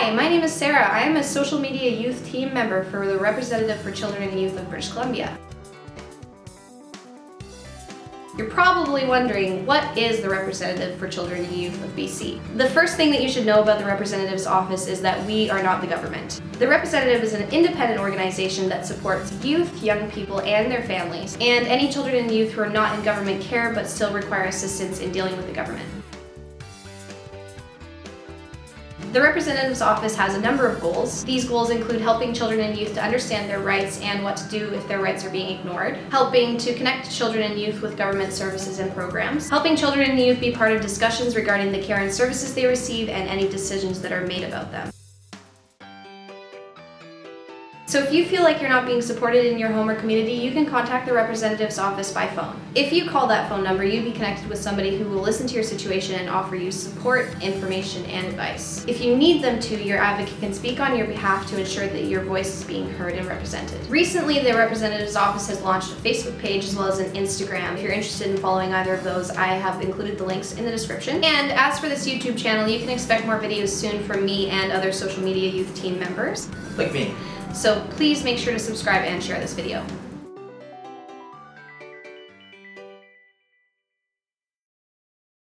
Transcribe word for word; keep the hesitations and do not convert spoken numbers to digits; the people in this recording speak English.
Hi, my name is Sarah. I am a social media youth team member for the Representative for Children and Youth of British Columbia. You're probably wondering, what is the Representative for Children and Youth of B C? The first thing that you should know about the Representative's office is that we are not the government. The Representative is an independent organization that supports youth, young people, and their families, and any children and youth who are not in government care but still require assistance in dealing with the government. The Representative's office has a number of goals. These goals include helping children and youth to understand their rights and what to do if their rights are being ignored, helping to connect children and youth with government services and programs, helping children and youth be part of discussions regarding the care and services they receive and any decisions that are made about them. So if you feel like you're not being supported in your home or community, you can contact the Representative's office by phone. If you call that phone number, you'll be connected with somebody who will listen to your situation and offer you support, information, and advice. If you need them to, your advocate can speak on your behalf to ensure that your voice is being heard and represented. Recently, the Representative's office has launched a Facebook page as well as an Instagram. If you're interested in following either of those, I have included the links in the description. And as for this YouTube channel, you can expect more videos soon from me and other social media youth team members. Like me. So please make sure to subscribe and share this video.